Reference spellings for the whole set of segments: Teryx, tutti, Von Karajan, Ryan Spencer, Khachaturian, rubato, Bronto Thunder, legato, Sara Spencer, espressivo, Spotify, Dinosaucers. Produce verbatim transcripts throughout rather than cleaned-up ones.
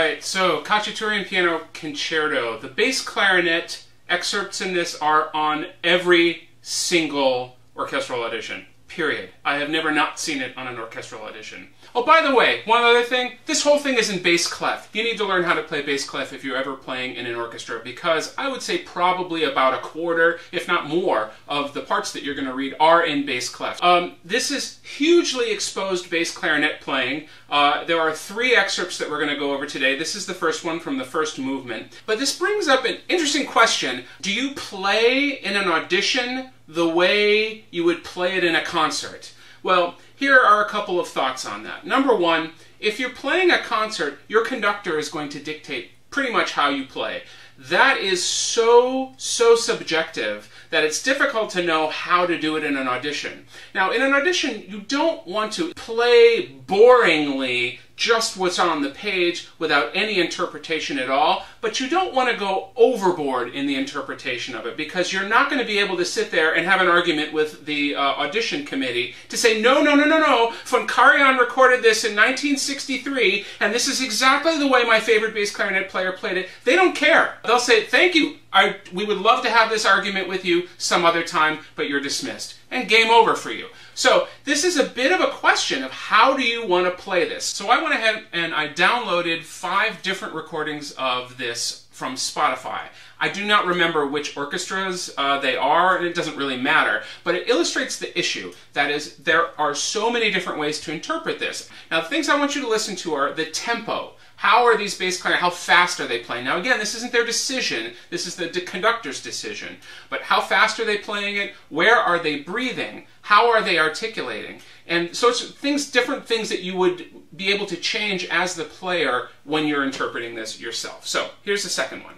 Alright, so Khachaturian Piano Concerto. The bass clarinet excerpts in this are on every single orchestral edition. Period. I have never not seen it on an orchestral edition. Oh, by the way, one other thing. This whole thing is in bass clef. You need to learn how to play bass clef if you're ever playing in an orchestra, because I would say probably about a quarter, if not more, of the parts that you're going to read are in bass clef. Um, this is hugely exposed bass clarinet playing. Uh, there are three excerpts that we're going to go over today. This is the first one from the first movement. But this brings up an interesting question. Do you play in an audition the way you would play it in a concert? Well, here are a couple of thoughts on that. Number one, if you're playing a concert, your conductor is going to dictate pretty much how you play. That is so, so subjective that it's difficult to know how to do it in an audition. Now, in an audition, you don't want to play boringly just what's on the page without any interpretation at all, but you don't want to go overboard in the interpretation of it, because you're not going to be able to sit there and have an argument with the uh, audition committee to say, no, no, no, no, no, Von Karajan recorded this in nineteen sixty-three, and this is exactly the way my favorite bass clarinet player played it. They don't care. They'll say, thank you, I, we would love to have this argument with you some other time, but you're dismissed. And game over for you. So this is a bit of a question of how do you want to play this. So I went ahead and I downloaded five different recordings of this from Spotify. I do not remember which orchestras uh, they are, and it doesn't really matter, but it illustrates the issue. That is, there are so many different ways to interpret this. Now, the things I want you to listen to are the tempo. How are these bass clarinets, how fast are they playing? Now, again, this isn't their decision. This is the conductor's decision. But how fast are they playing it? Where are they breathing? How are they articulating? And so it's things, different things that you would be able to change as the player when you're interpreting this yourself. So here's the second one.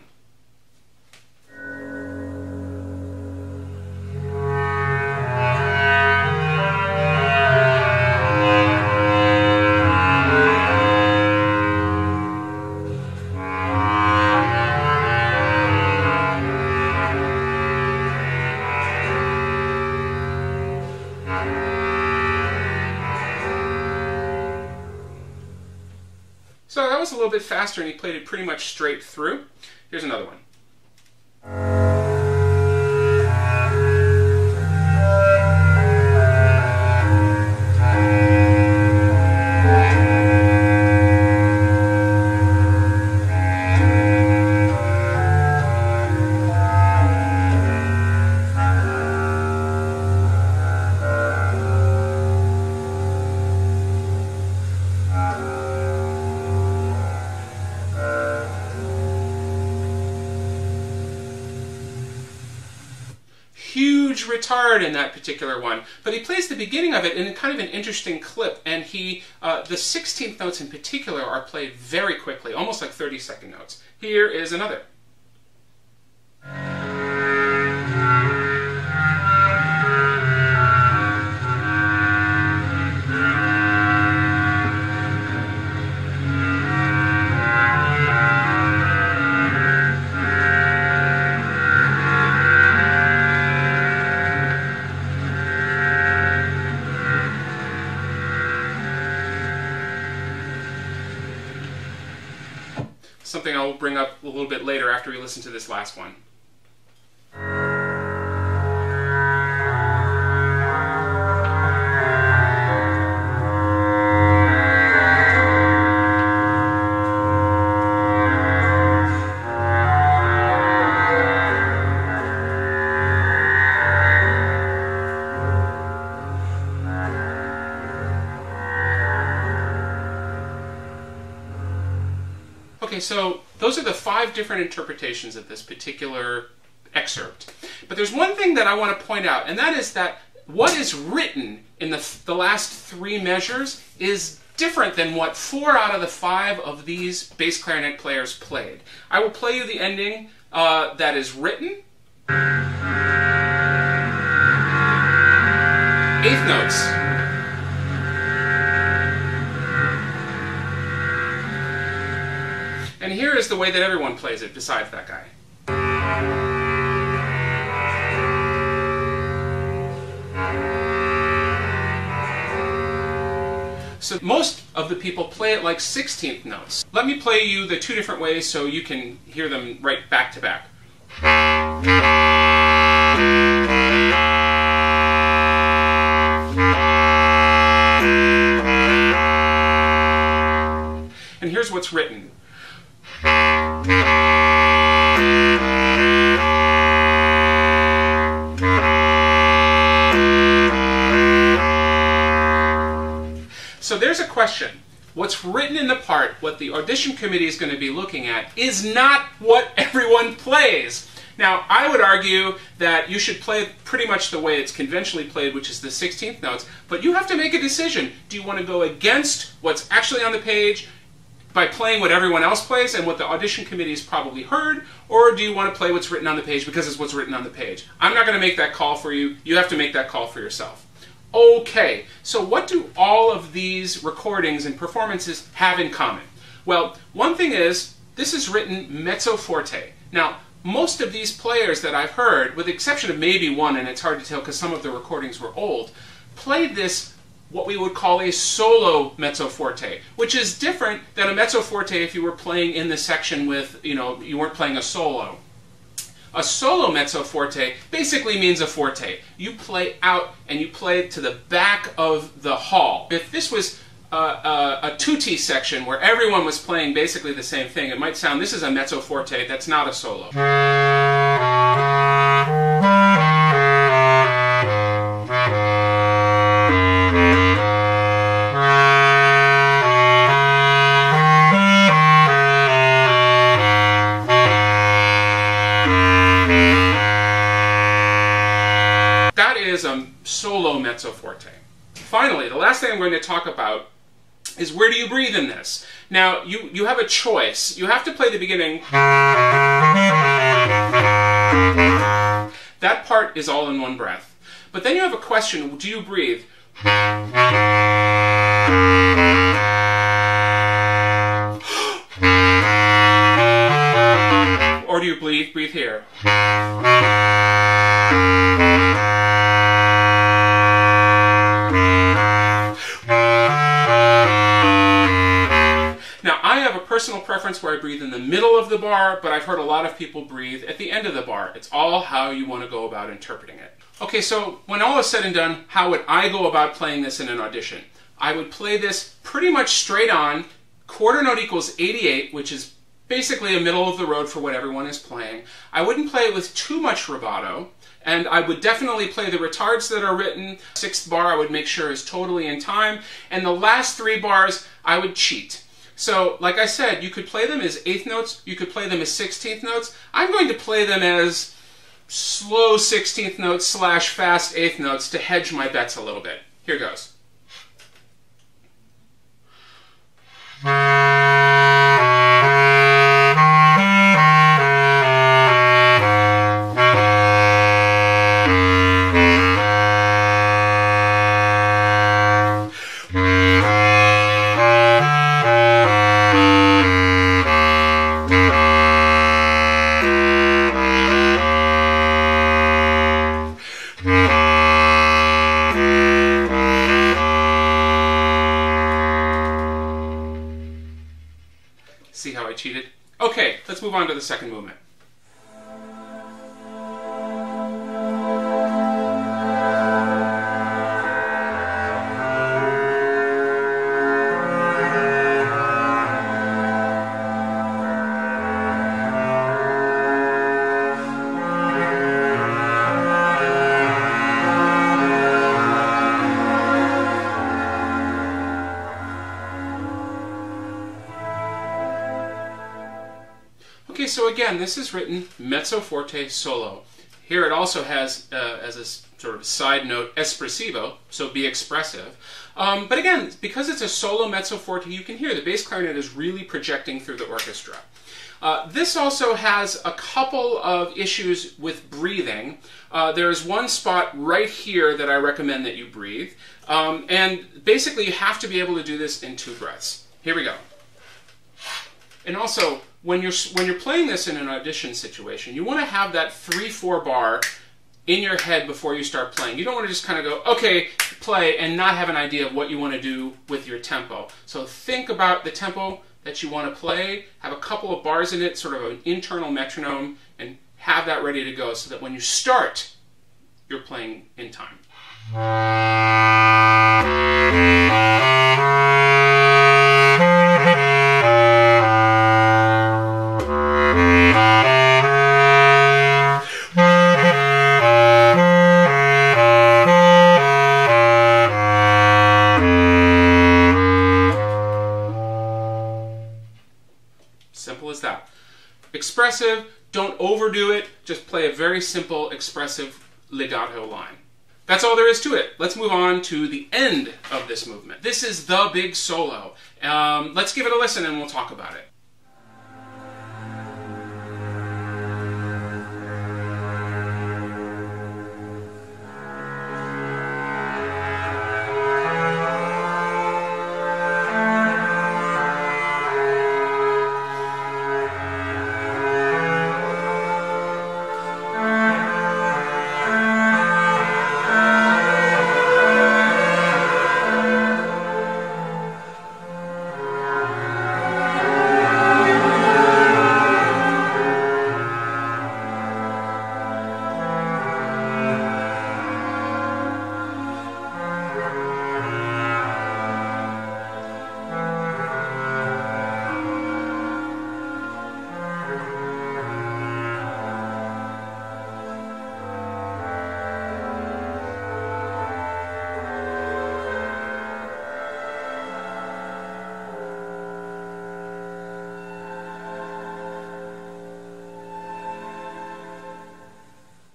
So that was a little bit faster, and he played it pretty much straight through. Here's another one. Huge retard in that particular one, but he plays the beginning of it in kind of an interesting clip, and he, uh, the sixteenth notes in particular are played very quickly, almost like thirty second notes. Here is another. Something I'll bring up a little bit later after we listen to this last one. Okay, so those are the five different interpretations of this particular excerpt. But there's one thing that I want to point out, and that is that what is written in the, the last three measures is different than what four out of the five of these bass clarinet players played. I will play you the ending uh, that is written. Eighth notes. And here is the way that everyone plays it, besides that guy. So most of the people play it like sixteenth notes. Let me play you the two different ways so you can hear them right back to back. And here's what's written. So there's a question. What's written in the part, what the audition committee is going to be looking at, is not what everyone plays. Now, I would argue that you should play pretty much the way it's conventionally played, which is the sixteenth notes, but you have to make a decision. Do you want to go against what's actually on the page by playing what everyone else plays and what the audition committee has probably heard, or do you want to play what's written on the page because it's what's written on the page? I'm not going to make that call for you. You have to make that call for yourself. Okay, so what do all of these recordings and performances have in common? Well, one thing is, this is written mezzo forte. Now, most of these players that I've heard, with the exception of maybe one, and it's hard to tell because some of the recordings were old, played this what we would call a solo mezzo forte, which is different than a mezzo forte if you were playing in the section with, you know, you weren't playing a solo. A solo mezzo forte basically means a forte. You play out and you play to the back of the hall. If this was a, a, a tutti section where everyone was playing basically the same thing, it might sound, this is a mezzo forte, that's not a solo. Is a solo mezzo forte. Finally, the last thing I'm going to talk about is where do you breathe in this? Now, you, you have a choice. You have to play the beginning. That part is all in one breath. But then you have a question, do you breathe? Or do you breathe, breathe here? Personal preference where I breathe in the middle of the bar, but I've heard a lot of people breathe at the end of the bar. It's all how you want to go about interpreting it. Okay, so when all is said and done, how would I go about playing this in an audition? I would play this pretty much straight on. Quarter note equals eighty-eight, which is basically a middle of the road for what everyone is playing. I wouldn't play it with too much rubato, and I would definitely play the retards that are written. Sixth bar I would make sure is totally in time, and the last three bars I would cheat. So, like I said, you could play them as eighth notes, you could play them as sixteenth notes. I'm going to play them as slow sixteenth notes slash fast eighth notes to hedge my bets a little bit. Here goes. See how I cheated? Okay, let's move on to the second movement. Okay, so again, this is written mezzo forte solo. Here it also has, uh, as a sort of side note, espressivo, so be expressive. Um, but again, because it's a solo mezzo forte, you can hear the bass clarinet is really projecting through the orchestra. Uh, this also has a couple of issues with breathing. Uh, there is one spot right here that I recommend that you breathe. Um, and basically, you have to be able to do this in two breaths. Here we go. And also, when you're, when you're playing this in an audition situation, you want to have that three four bar in your head before you start playing. You don't want to just kind of go, okay, play, and not have an idea of what you want to do with your tempo. So think about the tempo that you want to play, have a couple of bars in it, sort of an internal metronome, and have that ready to go so that when you start, you're playing in time. Expressive, don't overdo it, just play a very simple expressive legato line. That's all there is to it. Let's move on to the end of this movement. This is the big solo. Um, let's give it a listen and we'll talk about it.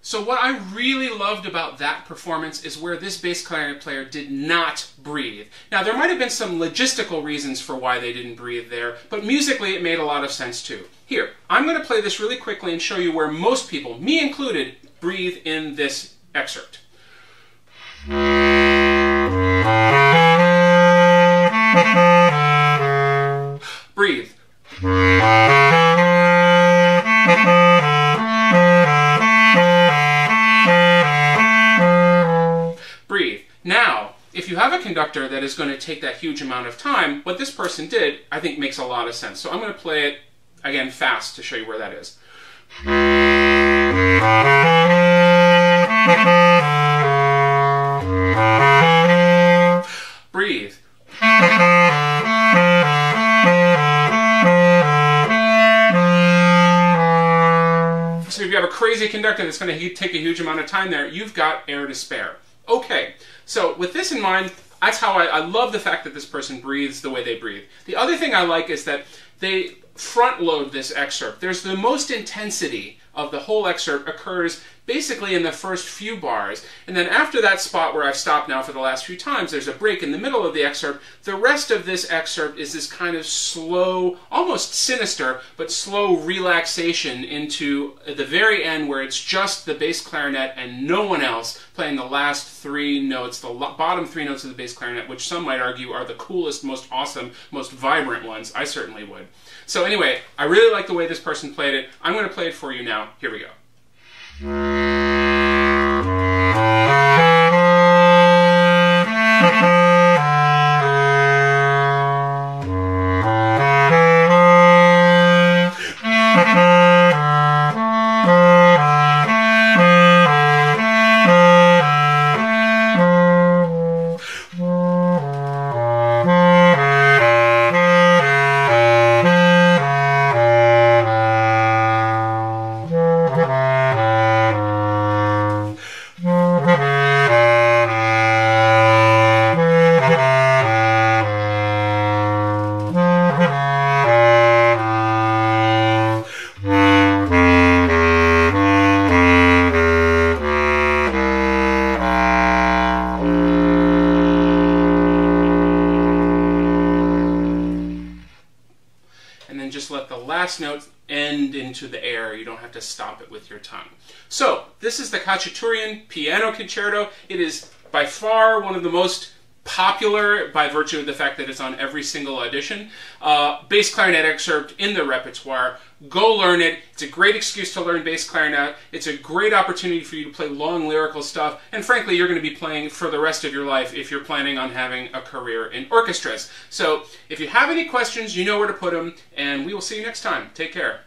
So what I really loved about that performance is where this bass clarinet player did not breathe. Now, there might have been some logistical reasons for why they didn't breathe there, but musically it made a lot of sense too. Here, I'm going to play this really quickly and show you where most people, me included, breathe in this excerpt. Breathe. If you have a conductor that is going to take that huge amount of time, what this person did, I think, makes a lot of sense. So I'm going to play it, again, fast to show you where that is. Breathe. So if you have a crazy conductor that's going to take a huge amount of time there, you've got air to spare. Okay, so with this in mind, that's how I, I love the fact that this person breathes the way they breathe. The other thing I like is that they front load this excerpt. There's the most intensity of the whole excerpt occurs basically in the first few bars. And then after that spot where I've stopped now for the last few times, there's a break in the middle of the excerpt. The rest of this excerpt is this kind of slow, almost sinister, but slow relaxation into the very end where it's just the bass clarinet and no one else playing the last three notes, the bottom three notes of the bass clarinet, which some might argue are the coolest, most awesome, most vibrant ones. I certainly would. So anyway, I really like the way this person played it. I'm going to play it for you now. Here we go. Notes end into the air. You don't have to stop it with your tongue. So, this is the Khachaturian Piano Concerto. It is by far one of the most popular by virtue of the fact that it's on every single audition. Uh, bass clarinet excerpt in the repertoire. Go learn it. It's a great excuse to learn bass clarinet. It's a great opportunity for you to play long lyrical stuff. And frankly, you're going to be playing for the rest of your life if you're planning on having a career in orchestras. So if you have any questions, you know where to put them. And we will see you next time. Take care.